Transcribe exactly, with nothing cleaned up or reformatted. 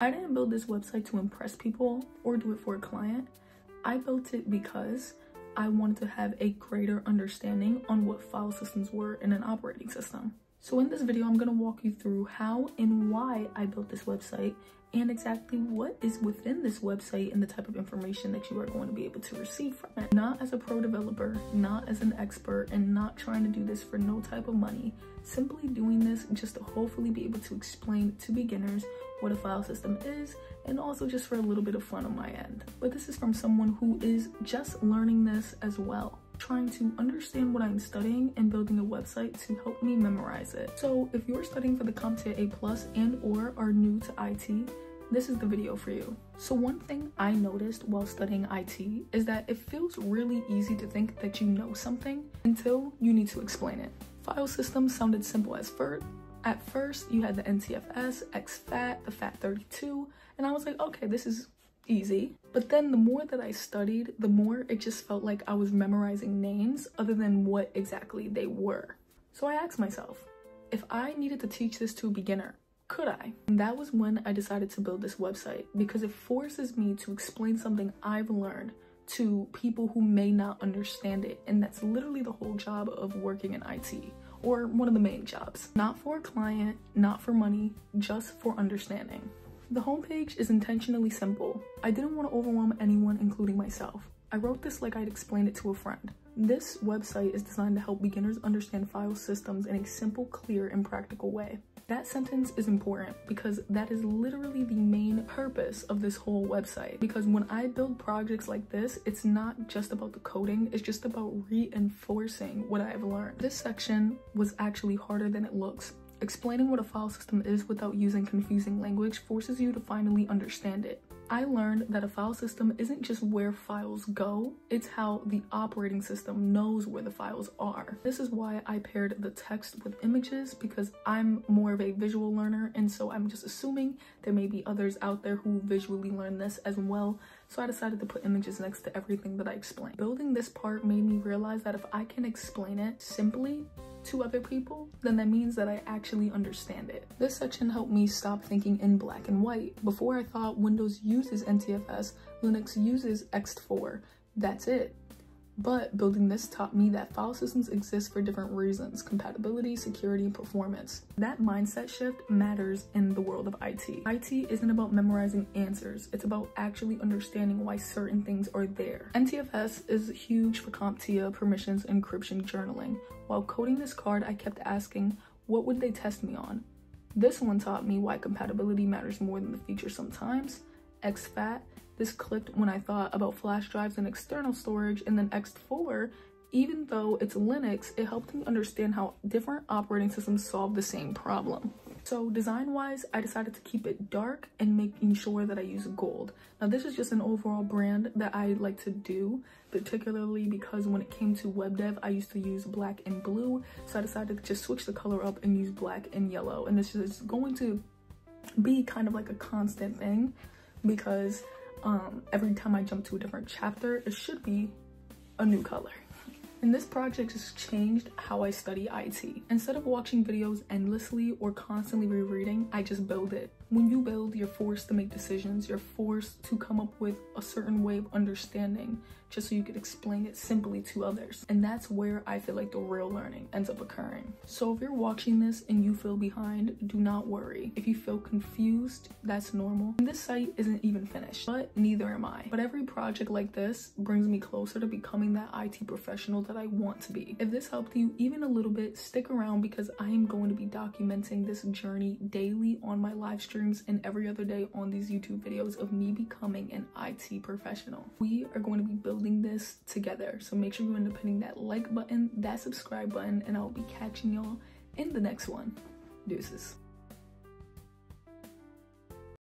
I didn't build this website to impress people or do it for a client. I built it because I wanted to have a greater understanding on what file systems were in an operating system. So in this video, I'm going to walk you through how and why I built this website and exactly what is within this website and the type of information that you are going to be able to receive from it. Not as a pro developer, not as an expert, and not trying to do this for no type of money. Simply doing this just to hopefully be able to explain to beginners what a file system is, and also just for a little bit of fun on my end. But this is from someone who is just learning this as well, trying to understand what I'm studying and building a website to help me memorize it. So if you're studying for the CompTIA A plus and or are new to I T, this is the video for you. So one thing I noticed while studying I T is that it feels really easy to think that you know something until you need to explain it. File systems sounded simple as first. At first, you had the N T F S, exFAT, the FAT thirty-two, and I was like, okay, this is easy. But then the more that I studied, the more it just felt like I was memorizing names other than what exactly they were. So I asked myself, if I needed to teach this to a beginner, could I? And that was when I decided to build this website, because it forces me to explain something I've learned to people who may not understand it. And that's literally the whole job of working in I T, or one of the main jobs. Not for a client, not for money, just for understanding. The homepage is intentionally simple. I didn't want to overwhelm anyone, including myself. I wrote this like I'd explained it to a friend. This website is designed to help beginners understand file systems in a simple, clear, and practical way. That sentence is important because that is literally the main purpose of this whole website. Because when I build projects like this, it's not just about the coding, it's just about reinforcing what I've learned. This section was actually harder than it looks. Explaining what a file system is without using confusing language forces you to finally understand it. I learned that a file system isn't just where files go, it's how the operating system knows where the files are. This is why I paired the text with images, because I'm more of a visual learner, and so I'm just assuming there may be others out there who visually learn this as well, so I decided to put images next to everything that I explained. Building this part made me realize that if I can explain it simply to other people, then that means that I actually understand it. This section helped me stop thinking in black and white. Before, I thought Windows uses N T F S, Linux uses ext four, that's it. But building this taught me that file systems exist for different reasons: compatibility, security, and performance. That mindset shift matters in the world of I T. I T isn't about memorizing answers, it's about actually understanding why certain things are there. N T F S is huge for CompTIA, permissions, encryption, journaling. While coding this card, I kept asking, what would they test me on? This one taught me why compatibility matters more than the feature sometimes. exFAT, this clicked when I thought about flash drives and external storage, and then ext four, even though it's Linux, it helped me understand how different operating systems solve the same problem. So design-wise, I decided to keep it dark and making sure that I use gold. Now this is just an overall brand that I like to do, particularly because when it came to web dev, I used to use black and blue, so I decided to just switch the color up and use black and yellow, and this is going to be kind of like a constant thing, because um every time I jump to a different chapter, it should be a new color. And this project just changed how I study I T. Instead of watching videos endlessly or constantly rereading, I just build it. When you build, you're forced to make decisions, you're forced to come up with a certain way of understanding just so you could explain it simply to others. And that's where I feel like the real learning ends up occurring. So if you're watching this and you feel behind, do not worry. If you feel confused, that's normal. And this site isn't even finished, but neither am I. But every project like this brings me closer to becoming that I T professional that I want to be. If this helped you even a little bit, stick around, because I am going to be documenting this journey daily on my live streams and every other day on these YouTube videos of me becoming an I T professional. We are going to be building this together, so make sure you end up hitting that like button, that subscribe button, and I'll be catching y'all in the next one. Deuces.